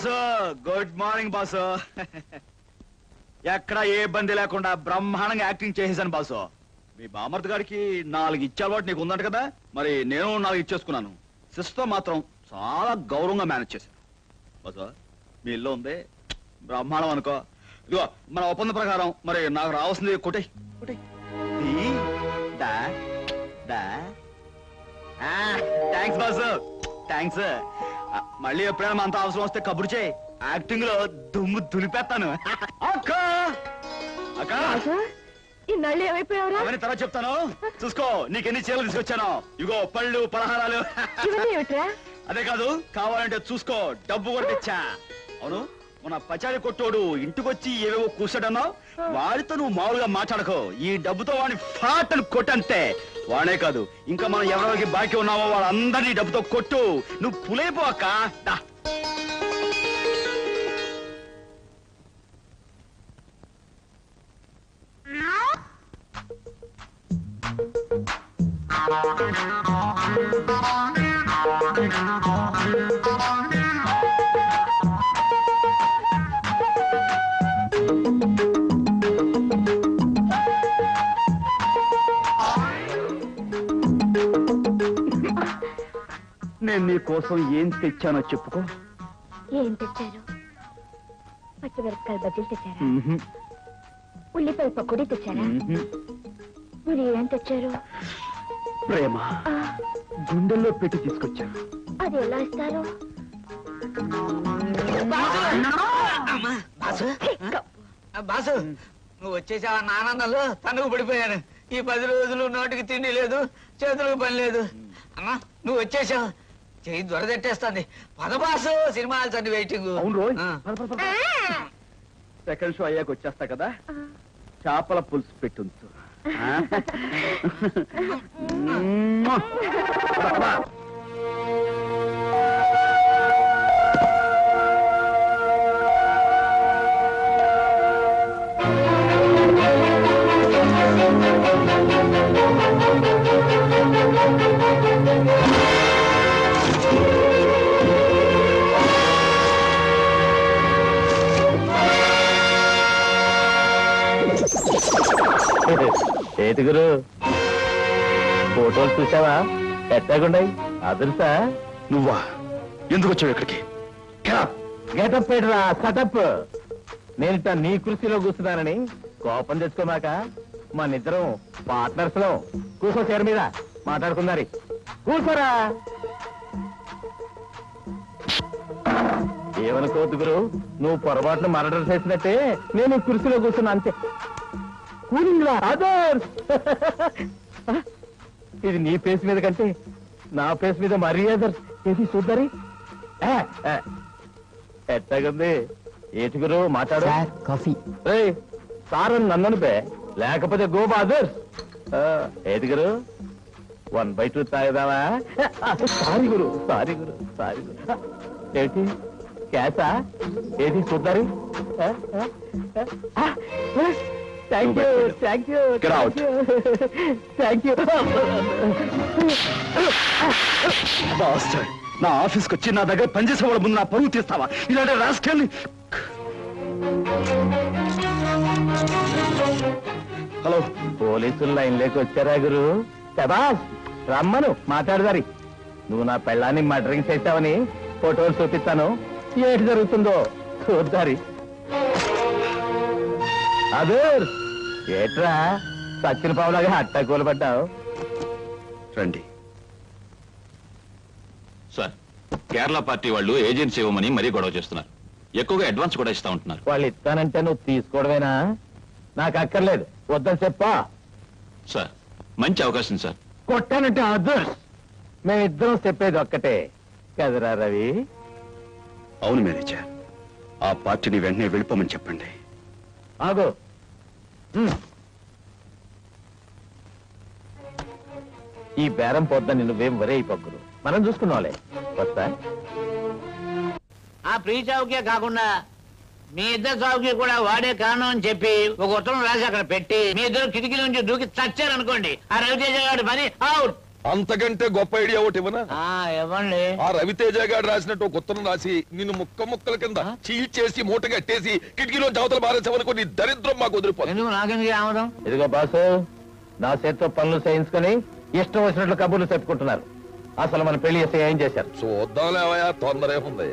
Boss good morning boss ఎక్కడ ఏ ఇబ్బంది లేకుండా బ్రహ్మాండంగా యాక్టింగ్ చేసేసాను బాసు మీ బామర్ది గారికి నాలుగు ఇచ్చే అలవాటు నీకు ఉందంట కదా మరి నేను నాలుగు ఇచ్చేసుకున్నాను సిస్తో మాత్రం చాలా గౌరవంగా మేనేజ్ చేశాను బాసు మీ ఇల్లు ఉంది బ్రహ్మాండం అనుకో ఇదిగో మన ఒప్పంద ప్రకారం మరి నాకు రావాల్సింది కొట్టే కొట్టే థ్యాంక్స్ బాసు థ్యాంక్స్ మళ్ళీ ఎప్పుడైనా అంత అవసరం వస్తే కబురు చేయి యాక్టింగ్ లో దుమ్ము దులిపేస్తాను తర్వాత చెప్తాను చూసుకో నీకెన్ని చీరలు తీసుకొచ్చాను ఇగో పళ్ళు పలహారాలు అదే కాదు కావాలంటే చూసుకో డబ్బు కూడా తెచ్చా అవును మన పచారి కొట్టోడు ఇంటికొచ్చి ఏవేవో కూర్చోడన్నావు వాడితో నువ్వు మామూలుగా మాట్లాడకో ఈ డబ్బుతో వాడిని ఫాటలు కొట్టంతే వాడే కాదు ఇంకా మనం ఎవరికి బాకీ ఉన్నామో వాళ్ళందరినీ డబ్బుతో కొట్టు నువ్వు పులైపోక నేను నీ కోసం ఏం తెచ్చానో చెప్పుకో ఏం తెచ్చారు పచ్చిమిరపకాయల బజ్జీలు తెచ్చారా ఉల్లిపాయ పకోడీ తెచ్చారా మీరు ఏం తెచ్చారు ప్రేమ గుండెల్లో పెట్టి తీసుకొచ్చాను అది ఎలా ఇస్తారు బాసు నువ్వు వచ్చేసావా నానందంలో తనుకు పడిపోయాను ఈ 10 రోజులు నోటికి తిండి లేదు చేతులకు పని లేదు అమ్మా నువ్వు వచ్చేసావు చెయ్యి దొరదెట్టేస్తాను పద బాసు సినిమాలు చండి వెయిటింగ్ సెకండ్ షో అయ్యాక వచ్చేస్తా కదా చేపల పులుసు పెట్టుంచు ఏటి గురు ఫోటోలు చూసావా ఎట్టాగుండయి అదృశా నువ్వా ఎందుకు వచ్చావు ఇక్కడికి గెటప్ పెడరా సటప్ నేనిట నీ కుర్చీలో కూర్చున్నానని కోపం తెచ్చుకోమాక మనిద్దరం పార్ట్నర్స్ లో కూర్చో చీర మీద మాట్లాడుకున్నారి కూర్చోరా ఏమనుకోవద్దు గురు నువ్వు పొరపాటును మర్డర్ చేసినట్టే నేను కుర్చీలో కూర్చున్నా అంతే ఇది నీ ఫేస్ మీద కంటే నా ఫేస్ మీద మరీ అదర్స్ ఏది చూద్దరి ఎట్టగుంది ఏటుగురు మాట్లాడు కాఫీ సార్ అని నన్ను అనిపే లేకపోతే గో బాదర్స్ ఏటుగురు 1/2 తాగదావా సారీ గురు సారీ గురు సారీ గురు ఏంటి క్యాసా ఏది చూద్దరి Thank you, thank you. Get out. Thank you. Bastard. నా ఆఫీస్కి వచ్చి నా దగ్గర పనిచేసే వాళ్ళ ముందు నా పరువు తీస్తావా ఇలాంటి రాస్కెల్ని హలో పోలీసులు లైన్ లేక వచ్చారా గురు శబాష్ రమ్మను మాట్లాడదారి నువ్వు నా పెళ్ళాన్ని మర్డరింగ్ చేస్తావని ఫోటోలు చూపిస్తాను ఏంటి జరుగుతుందో చూద్దారి అదర్ ఏట్రా సచ్చిన పావులాగా అట్టా కూలబడ్డావు రండి సార్ కేరళ పార్టీ వాళ్ళు ఏజెన్సీ ఇవ్వమని మరీ గొడవ చేస్తున్నారు ఎక్కువగా అడ్వాన్స్ కూడా ఇస్తా ఉంటున్నారు వాళ్ళు ఇస్తానంటే నువ్వు తీసుకోవడమేనా నాకు అక్కర్లేదు వద్దని చెప్పా సార్ మంచి అవకాశం సార్ కొట్టానంటే అదర్స్ మేమిద్దరం చెప్పేది ఒక్కటే కదరా రవి అవును మేనేజర్ ఆ పార్టీని వెంటనే వెళ్ళిపోమని చెప్పండి ఆగో ఈ బేరం పోద్దని నువ్వేం వరే పక్కులు మనం చూసుకున్నావులే వస్తా ఆ ప్రీ చౌకే కాకుండా మీ ఇద్దరు చౌకీ కూడా వాడే కాను అని చెప్పి ఒక ఉత్తరం రాసి అక్కడ పెట్టి మీ ఇద్దరు కిటికీ నుంచి దూకి చచ్చారనుకోండి ఆ రవితేజ గారి పని అవుట్ अंतकंटे गोप ऐडिया ओटिवना रवितेज गारु रासिन गुत्तनु रासी निन्नु मुक्क मुक्कल किंद चील्चेसी मूट कट्टेसी किटिकीलो जावतल बारेसवनुको नी दरिद्रम माकु ओदिरिपोतुंदि निन्नु नागेंगे आमदं इदिगो बासु ना सेतो पन्नु सेयिंचुकोनि इष्टं वच्चिनट्लु कबुर्लु चेप्पुकुंటున్నారు అసలు మన పెళ్లి చేసి ఏం చేశారు చూద్దాంలేవయ్య తొందరే ఉంది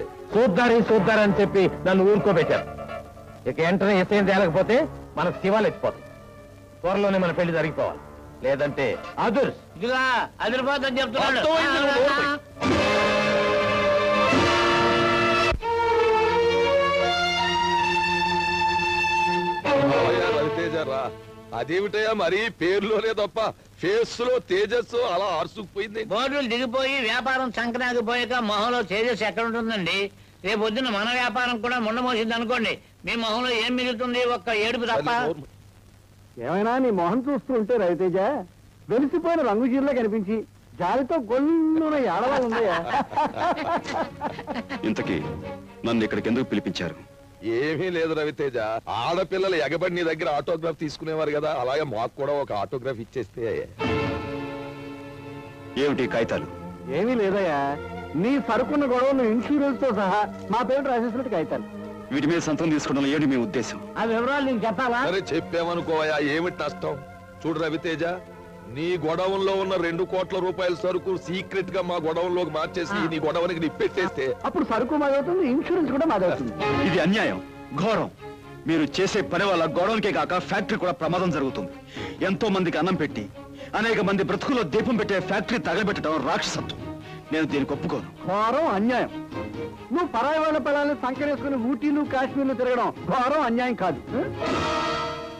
చూద్దారు అని చెప్పి నన్ను ఊరుకోబెట్టారు ఇక ఎంటనే ఏసేం తేలకపోతే మన శివాలు ఎత్తిపోతాయి త్వరలోనే మన పెళ్లి జరిగిపోవాలి లేదంటే అదుర్స్ ఇదిగా అదిర్పోదని చెప్తున్నాడు రవితేజరా అదేమిటయ్యా మరి పేర్లోనే తప్ప ఫేస్లో తేజస్సు అలా ఆర్సుకుపోయింది బోర్డులు దిగిపోయి వ్యాపారం సంక్రాంతిపోయాక మొహంలో తేజస్సు ఎక్కడ ఉంటుందండి రేపు పొద్దున మన వ్యాపారం కూడా ముండమోసింది అనుకోండి మీ మొహంలో ఏం మిగులుతుంది ఒక్క ఏడుపు తప్ప ఏమైనా నీ మొహం చూస్తుంటే రవితేజ వెలిసిపోయిన రంగు చీరలా కనిపించి జాలితో గొల్లున ఏడలా ఉందయ్యా ఇంతకీ నన్ను ఇక్కడికి ఎందుకు పిలిపించారు ఏమీ లేదు రవితేజ ఆడపిల్లలు ఎగబడి నీ దగ్గర ఆటోగ్రాఫ్ తీసుకునేవారు కదా అలాగే మాకు కూడా ఒక ఆటోగ్రాఫ్ ఇచ్చేస్తే ఏమిటి కాగితాలు ఏమీ లేదయ్యా నీ సరుకున్న గొడవను ఇన్సూరెన్స్ తో సహా మా పేరు రాసేసినట్టు కాగితాలు వీటి మీద సంతం తీసుకోవడం ఏమిటి మీ ఉద్దేశం ఆ వివరాలు నేను చెప్పాలా సరే చెప్పామనుకోవయ్యా ఏమిటి నష్టం చూడు రవితేజ నీ గొడవంలో ఉన్న 2 కోట్ల రూపాయల సరుకు సీక్రెట్ గా మా గొడవంలోకి మార్చేసి నీ గొడవనికి నిప్పెట్టేస్తే అప్పుడు సరుకు మాదవుతుంది ఇన్సూరెన్స్ కూడా మాదవుతుంది ఇది అన్యాయం ఘోరం మీరు చేసే పని వల్ల గొడవలకే కాక ఫ్యాక్టరీ కూడా ప్రమాదం జరుగుతుంది ఎంతో మందికి అన్నం పెట్టి అనేక మంది బ్రతుకులో దీపం పెట్టే ఫ్యాక్టరీ తగలబెట్టడం రాక్షసత్వం నేను దీనికి ఒప్పుకోను ఘోరం అన్యాయం నువ్వు పరాయి వాళ్ళ పిల్లల్ని సంకరేసుకుని ఊటీలు కాశ్మీర్లు తిరగడం ఘోరం అన్యాయం కాదు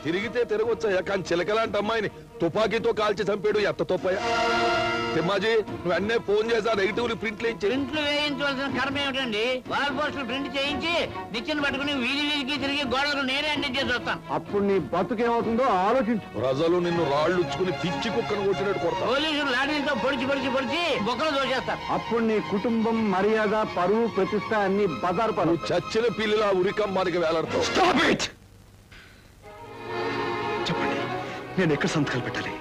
తిరిగితే తిరగొచ్చా కానీ చిలకలాంటి అమ్మాయిని తుపాకీతో కాల్చి చంపేడు ఎంత తోపయా తిమ్మాజీ నువ్వు అన్నే ఫోన్ చేసా నెగిటివ్ ప్రింట్లు ప్రింట్లు వేయించవలసిన కర్మ ఏమిటండి వాల్ పోస్టులు ప్రింట్ చేయించి నిచ్చెన పట్టుకుని వీధి వీధికి తిరిగి గోడలు నేనే అన్ని చేసి వస్తాను అప్పుడు నీ బతుకేమవుతుందో ఆలోచించు ప్రజలు నిన్ను రాళ్ళు ఉచ్చుకుని పిచ్చి కుక్కను కొట్టినట్టు కొడతారు పోలీసులు లాఠీలతో పొడిచి బొక్కలు దోచేస్తారు అప్పుడు నీ కుటుంబం మర్యాద పరువు ప్రతిష్ట అన్ని బజారు పరువు చచ్చిన పిల్లల ఉరికం మనకి వేలాడుతావు చెప్పండి నేను ఎక్కడ సంతకాలు పెట్టాలి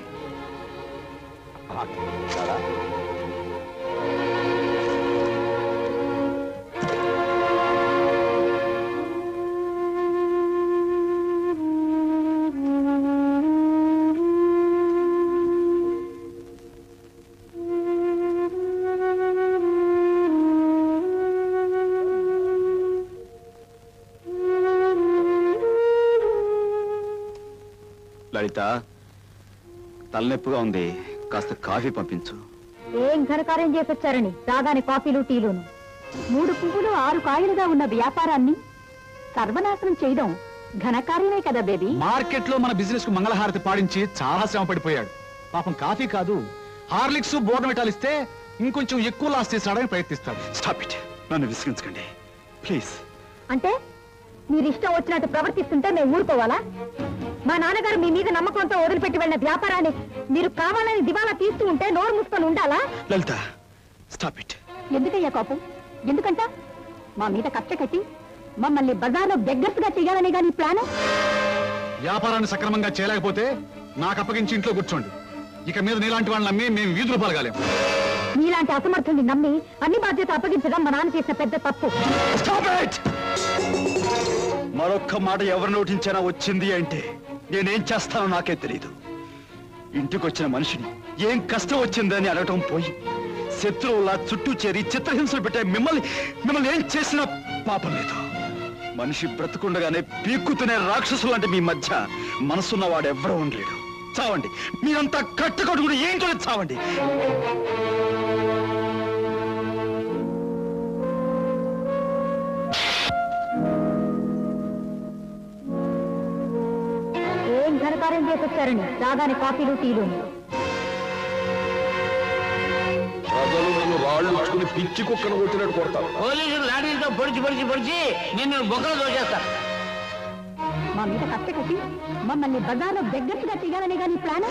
లలిత తలనొప్పిగా ఉంది కాస్త కాఫీ పంపించు ఏం ఘనకార్యం చేసొచ్చారని రాగానే కాఫీలు టీలోను 3 పువ్వులు 6 కాయలుగా ఉన్న వ్యాపారాన్ని సర్వనాశనం చేయడం ఘనకార్యమే కదా బేబీ మార్కెట్ లో మన బిజినెస్ కు మంగళహారతి పాడించి చాలా శ్రమ పడిపోయాడు పాపం కాఫీ కాదు హార్లిక్స్ బోర్న్విటాల్ ఇస్తే ఇంకొంచెం ఎక్కువ లాస్ చేసాడని ప్రయత్నిస్తాడు స్టాప్ ఇట్ నన్ను విసిగించకండి ప్లీజ్ అంటే మీరు ఇష్టం వచ్చినట్టు ప్రవర్తిస్తుంటే మేము ఊరుకోవాలా మా నాన్నగారు మీ మీద నమ్మకంతో వదిలిపెట్టి వెళ్ళిన వ్యాపారాన్ని మీరు కావాలని దివాలా తీస్తూ ఉంటే నోరు మూసుకొని ఉండాలా లలిత స్టాప్ ఇట్ ఎందుకయ్యా కోపం ఎందుకంట మా మీద కక్ష కట్టి మమ్మల్ని బజార్లో బెగ్గర్స్గా చేయాలనే కానీ ప్లాను వ్యాపారాన్ని సక్రమంగా చేయలేకపోతే నాకు అప్పగించి ఇంట్లో కూర్చోండి ఇక మీద నీలాంటి వాళ్ళని నమ్మి మేము వీధులు పలగాలేము నీలాంటి అసమర్థుల్ని నమ్మి అన్ని బాధ్యత అప్పగించడం మా నాన్న చేసిన పెద్ద తప్పు మరొక్క మాట ఎవరు నోటించినా వచ్చింది అంటే నేనేం చేస్తానో నాకే తెలీదు ఇంటికి వచ్చిన మనిషిని ఏం కష్టం వచ్చిందని అడగటం పోయి శత్రువులా చుట్టూ చేరి చిత్రహింసలు పెట్టే మిమ్మల్ని ఏం చేసినా పాపం లేదు మనిషి బ్రతుకుండగానే పీక్కుతూనే రాక్షసులు అంటే మీ మధ్య మనసున్నవాడు ఎవరూ ఉండలేడు చావండి మీరంతా కట్టుకట్టుకుని ఏం కూడా చావండి రాగానే కాఫీలు టీలు ప్రజలు నిన్ను రాళ్ళు ఉచ్చుకుని పిచ్చి కుక్కను కొట్టినట్టు కొడతారు పోలీసులు లాఠీలతో పొడిచి నిన్ను బొక్కలు దోచేస్తారు మా మీద కత్తి కట్టి మమ్మల్ని బజార్లో దగ్గరగా తీయాలనే కానీ ప్లాన్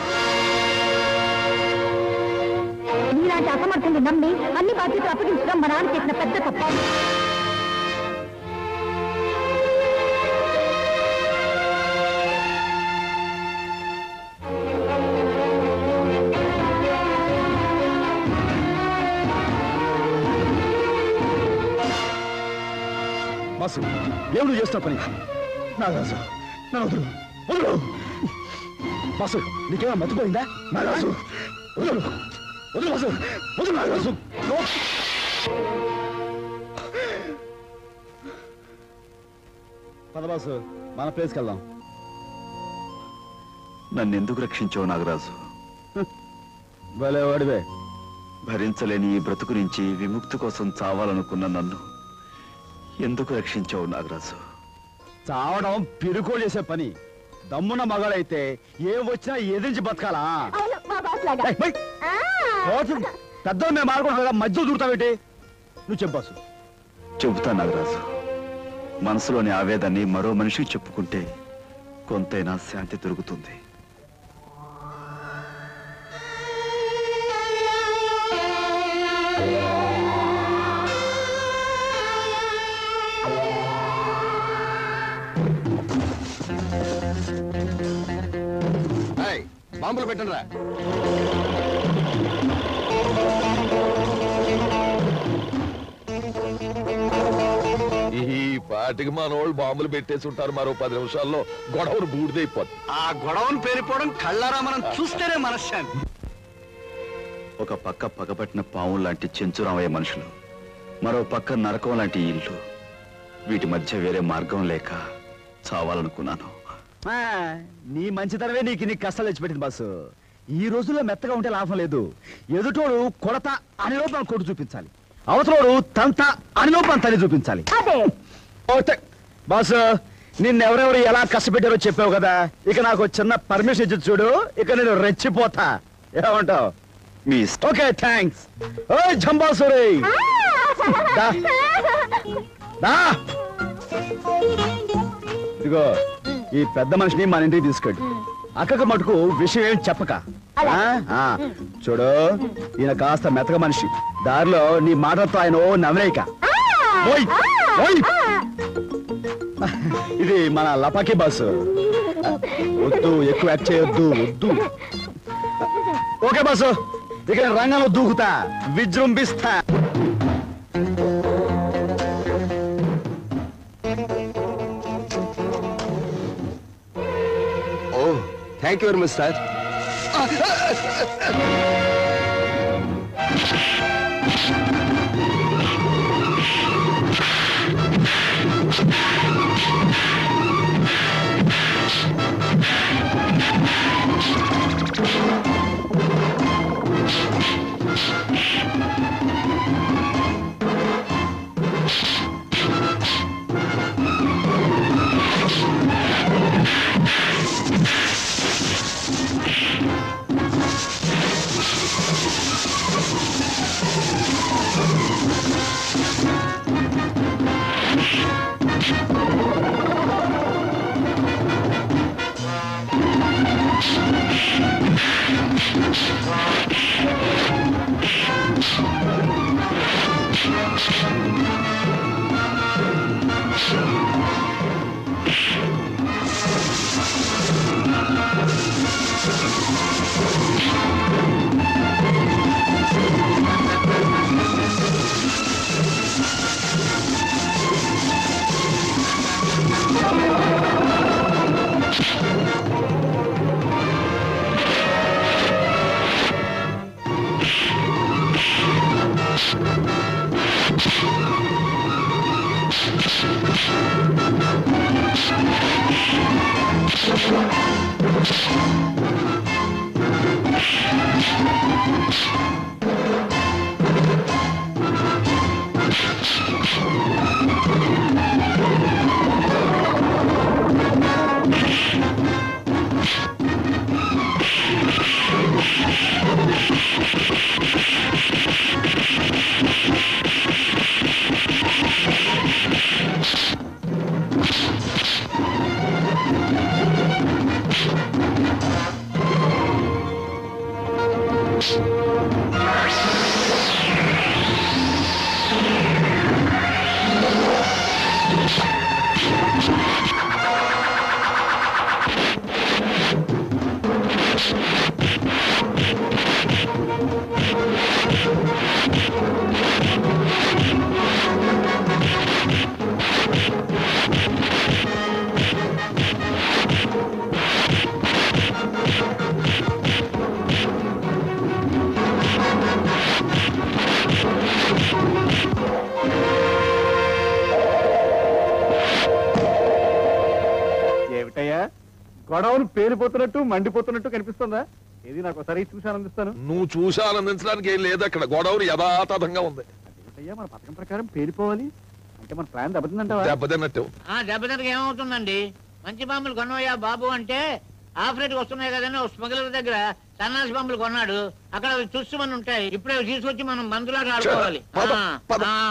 మీలాంటి అసమర్థుల్ని నమ్మి అన్ని బాధ్యతలు అప్పగించడం మా నాన్న చేసిన పెద్ద తప్పు రాసి దేవుడు చేసిన పని నారాజు నాదు వదలు బాసు నీకేమైనా మతిపోయిందా నారాజు వదలు వదలు బాసు వదలు నారాజు పద బాసు మన ప్లేస్కి వెళ్దాం నన్ను ఎందుకు రక్షించావు నాగరాజు భలే వాడివే భరించలేని ఈ బ్రతుకు నుంచి విముక్తి కోసం చావాలనుకున్న నన్ను ఎందుకు రక్షించావు నాగరాజు చావడం పిరుకోలు చేసే పని దమ్మున మగాడైతే ఏం వచ్చినా ఎదిరించి బతకాలా పెద్ద మేము మారుకుంటా మధ్యలో దూరుతావేటి నువ్వు చెప్పాసు చెబుతా నాగరాజు మనసులోని ఆవేదాన్ని మరో మనిషికి చెప్పుకుంటే కొంతైనా శాంతి దొరుకుతుంది బాంబులు పెట్టండి రా ఈ పాటికి మనోళ్ళు బాంబులు పెట్టేసి ఉంటారు మరో 10 నిమిషాల్లో గొడవను బూడిదైపోతుంది ఆ గొడవను పేరిపోవడం కళ్ళారా మనం చూస్తేనే మనశ్శాంతి ఒక పక్క పగబట్టిన పాము లాంటి చెంచురామయ్య మనుషులు మరో పక్క నరకం లాంటి ఇల్లు వీటి మధ్య వేరే మార్గం లేక చావాలనుకున్నాను నీ మంచితనమే నీకు నీ కష్టాలు తెచ్చిపెట్టింది బాసు ఈ రోజుల్లో మెత్తగా ఉంటే లాభం లేదు ఎదుటోడు కొడత అని లోపల కొట్టు చూపించాలి అవతలోడు తంత అని లోపల తని చూపించాలి బాసు నిన్నెవరెవరు ఎలా కష్టపెట్టారో చెప్పావు కదా ఇక నాకు చిన్న పర్మిషన్ ఇచ్చి చూడు ఇక నేను రెచ్చిపోతా ఏమంటావు ఓకే థ్యాంక్స్ ఓ జంబాసురే ఇదిగో ఈ పెద్ద మనిషిని మన ఇంటికి తీసుకెళ్ళి అక్కకు మటుకు విషయం ఏమి చెప్పక చూడు ఈయన కాస్త మెతక మనిషి దారిలో నీ మాటలతో ఆయన ఓ నవరేక ఇది మన లపాకి బాసు వద్దు ఎక్కువ యాక్ట్ చేయొద్దు వద్దు ఓకే బాసు ఇక రంగంలో దూకుతా విజృంభిస్తా Thank you very much, sir. గొడవలు పేలిపోతున్నట్టు మండిపోతున్నట్టు కనిపిస్తుందా? ఏది నాకు ఒకసారి చూసి ఆనందిస్తాను. నువ్వు చూసి ఆనందించడానికి ఏం లేదు, అక్కడ గొడవలు యథాతథంగా ఉంది. అయ్యా మన పథకం ప్రకారం పేలిపోవాలి అంటే మన ప్లాన్ దెబ్బతిందంటావా? దెబ్బతినట్టు ఏమవుతుందండి, మంచి బాంబులు కొనవయ్యా బాబు అంటే ఆఫ్రేట్కి వస్తున్నాయి కదని స్మగ్లర్ దగ్గర సన్నాసి బాంబులు కొన్నాడు, అక్కడ చూస్తూ ఉంటాయి. ఇప్పుడే తీసుకొచ్చి మనం మందులాగా ఆడుకోవాలి.